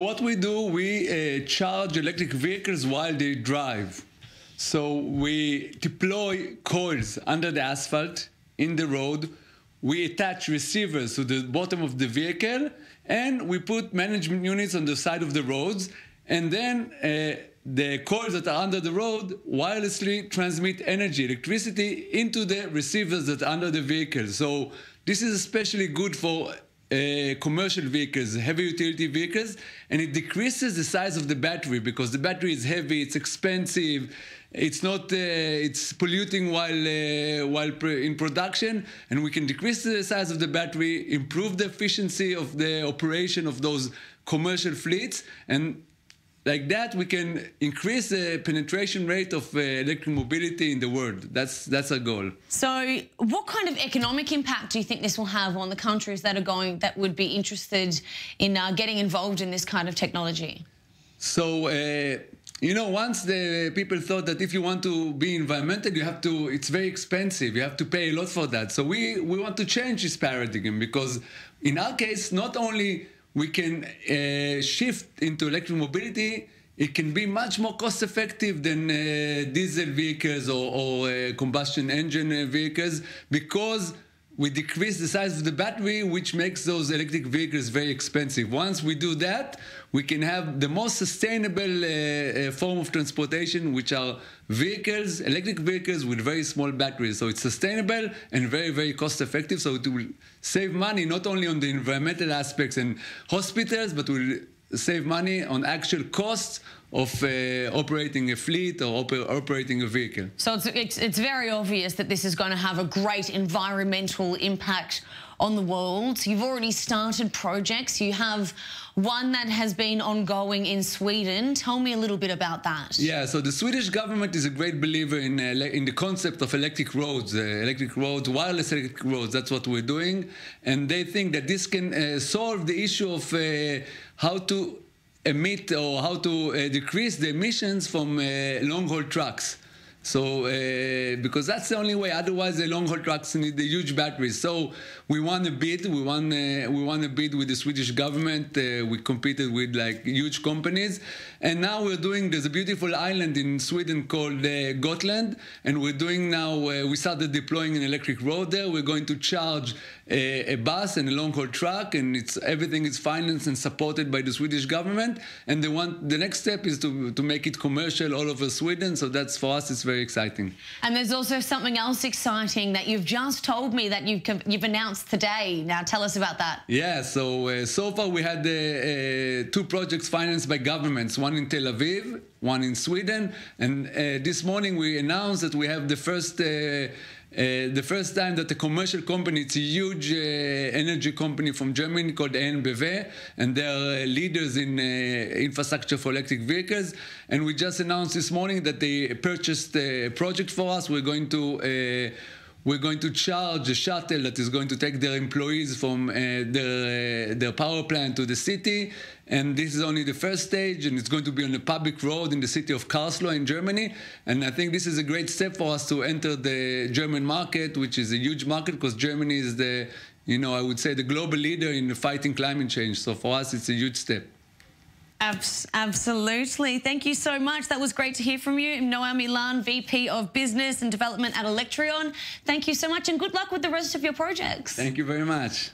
What we do, we charge electric vehicles while they drive. So we deploy coils under the asphalt in the road. We attach receivers to the bottom of the vehicle, and we put management units on the side of the roads. And then the coils that are under the road wirelessly transmit energy, electricity, into the receivers that are under the vehicle. So this is especially good for commercial vehicles, heavy utility vehicles, and it decreases the size of the battery because the battery is heavy, it's expensive, it's not, it's polluting while in production, and we can decrease the size of the battery, improve the efficiency of the operation of those commercial fleets, and like that we can increase the penetration rate of electric mobility in the world. That's our goal. So what kind of economic impact do you think this will have on the countries that would be interested in getting involved in this kind of technology? So you know, once the people thought that if you want to be environmental, you have to, it's very expensive, you have to pay a lot for that. So we want to change this paradigm, because in our case, not only we can shift into electric mobility, it can be much more cost-effective than diesel vehicles or combustion engine vehicles, because we decrease the size of the battery, which makes those electric vehicles very expensive. Once we do that, we can have the most sustainable form of transportation, which are vehicles, electric vehicles with very small batteries. So it's sustainable and very, very cost-effective. So it will save money not only on the environmental aspects and hospitals, but will save money on actual costs of operating a fleet or operating a vehicle. So it's very obvious that this is going to have a great environmental impact on the world. You've already started projects. You have one that has been ongoing in Sweden. Tell me a little bit about that. Yeah, so the Swedish government is a great believer in the concept of electric roads, wireless electric roads. That's what we're doing. And they think that this can solve the issue of how to emit or how to decrease the emissions from long-haul trucks. So, because that's the only way. Otherwise, the long-haul trucks need the huge batteries. So, we won a bid. We won a bid with the Swedish government. We competed with like huge companies, and now we're doing. There's a beautiful island in Sweden called Gotland, and we're doing now. We started deploying an electric road there. We're going to charge a bus and a long-haul truck, and everything is financed and supported by the Swedish government. And the next step is to make it commercial all over Sweden. So that's, for us, it's very exciting. And there's also something else exciting that you've just told me that you've announced today. Now tell us about that. Yeah, so so far we had two projects financed by governments, one in Tel Aviv, one in Sweden, and this morning we announced that we have the first time that a commercial company, it's a huge energy company from Germany called EnBW, and they're leaders in infrastructure for electric vehicles. And we just announced this morning that they purchased a project for us. We're going to charge a shuttle that is going to take their employees from their power plant to the city. And this is only the first stage, and it's going to be on a public road in the city of Karlsruhe in Germany. And I think this is a great step for us to enter the German market, which is a huge market, because Germany is the, you know, I would say the global leader in fighting climate change. So for us, it's a huge step. Absolutely. Thank you so much. That was great to hear from you. Noam Milan, VP of Business and Development at Electrion. Thank you so much, and good luck with the rest of your projects. Thank you very much.